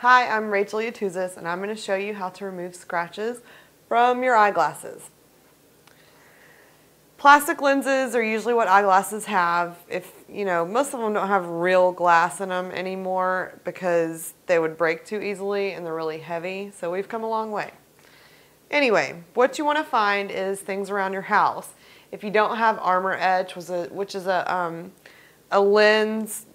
Hi, I'm Rachel Yatuzis, and I'm going to show you how to remove scratches from your eyeglasses. Plastic lenses are usually what eyeglasses have. If you know, most of them don't have real glass in them anymore because they would break too easily and they're really heavy, so we've come a long way. Anyway, what you want to find is things around your house. If you don't have Armor Edge, which is a lens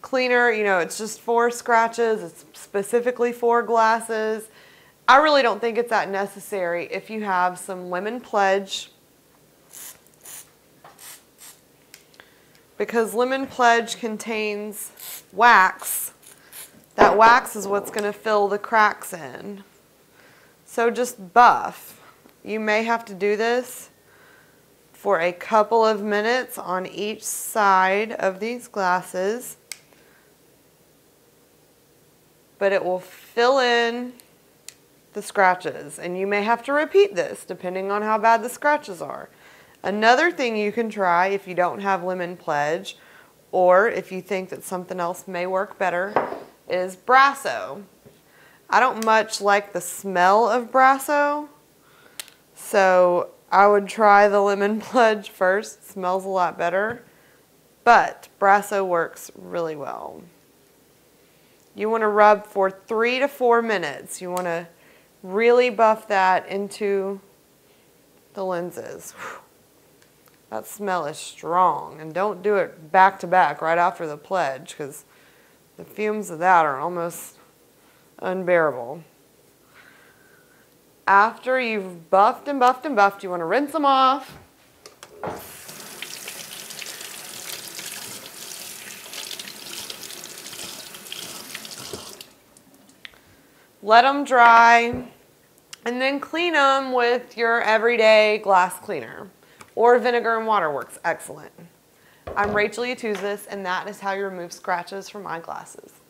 cleaner, you know, it's just for scratches, it's specifically for glasses. I really don't think it's that necessary. If you have some Lemon Pledge, because Lemon Pledge contains wax, that wax is what's going to fill the cracks in. So just buff. You may have to do this for a couple of minutes on each side of these glasses, but it will fill in the scratches, and you may have to repeat this depending on how bad the scratches are. Another thing you can try if you don't have Lemon Pledge, or if you think that something else may work better, is Brasso. I don't much like the smell of Brasso, so I would try the Lemon Pledge first. It smells a lot better, but Brasso works really well. You want to rub for 3 to 4 minutes. You want to really buff that into the lenses. Whew. That smell is strong, and don't do it back to back right after the pledge, because the fumes of that are almost unbearable. After you've buffed and buffed and buffed, you want to rinse them off. Let them dry, and then clean them with your everyday glass cleaner, or vinegar and water works excellent. I'm Rachel Yatuzis, and that is how you remove scratches from eyeglasses.